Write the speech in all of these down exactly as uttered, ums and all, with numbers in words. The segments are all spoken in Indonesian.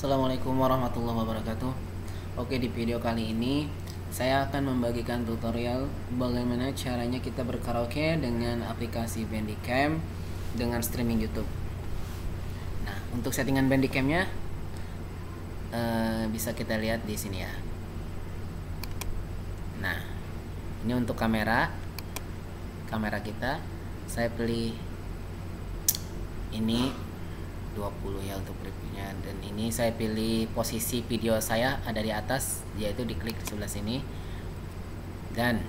Assalamualaikum warahmatullahi wabarakatuh. Oke, di video kali ini saya akan membagikan tutorial bagaimana caranya kita berkaraoke dengan aplikasi Bandicam dengan streaming YouTube. Nah, untuk settingan Bandicamnya eh, bisa kita lihat di sini ya. Nah, ini untuk kamera kamera kita, saya pilih ini dua puluh ya untuk reviewnya, dan ini saya pilih posisi video saya ada di atas, yaitu diklik di sebelah sini, dan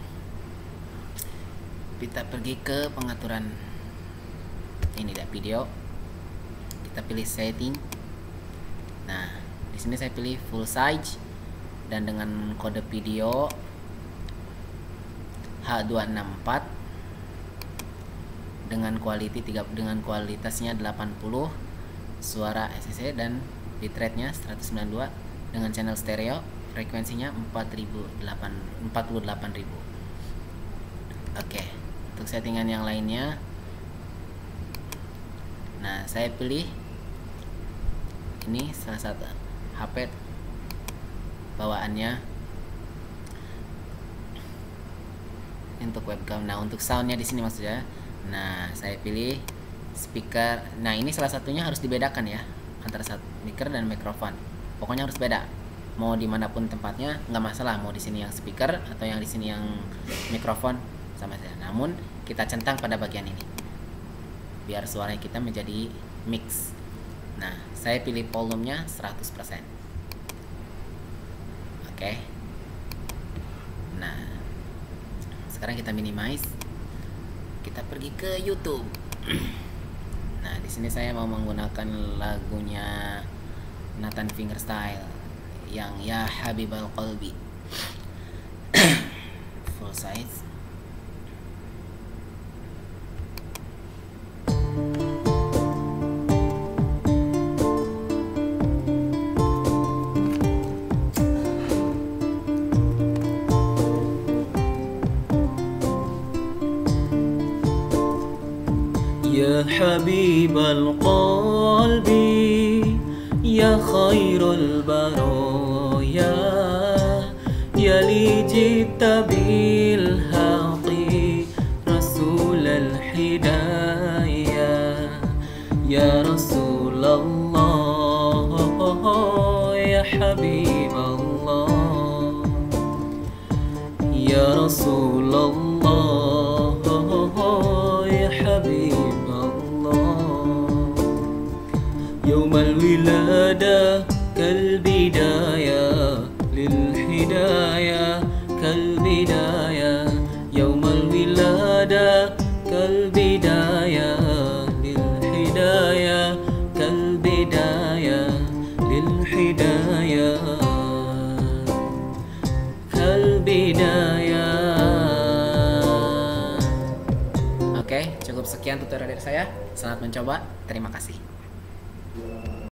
kita pergi ke pengaturan ini dah video, kita pilih setting. Nah, di sini saya pilih full size dan dengan kode video H dua enam empat dengan quality tiga dengan kualitasnya delapan puluh, suara S C C dan bitrate-nya seratus sembilan puluh dua dengan channel stereo, frekuensinya empat puluh delapan ribu. Oke, untuk settingan yang lainnya, nah saya pilih ini salah satu H P bawaannya untuk webcam. Nah, untuk soundnya di sini maksudnya, nah saya pilih speaker. Nah, ini salah satunya harus dibedakan ya antara speaker dan mikrofon. Pokoknya harus beda. Mau dimanapun tempatnya nggak masalah. Mau di sini yang speaker atau yang di sini yang mikrofon sama saja. Namun kita centang pada bagian ini biar suara kita menjadi mix. Nah, saya pilih volumenya seratus persen. Oke. Nah, sekarang kita minimize. Kita pergi ke YouTube. Nah, di sini saya mau menggunakan lagunya Nathan Fingerstyle yang Ya Habibal Qalbi. Full size. يا حبيب القلب يا خير البرايا يا لي جئت بالحق رسول الهدايا يا رسول الله يا حبيب الله يا رسول الله يا حبيب يوم الولادة كالبداية للهداية كالبداية يوم الولادة كالبداية للهداية كالبداية للهداية كالبداية. Oke, cukup sekian tutorial dari saya. Selamat mencoba. Terima kasih.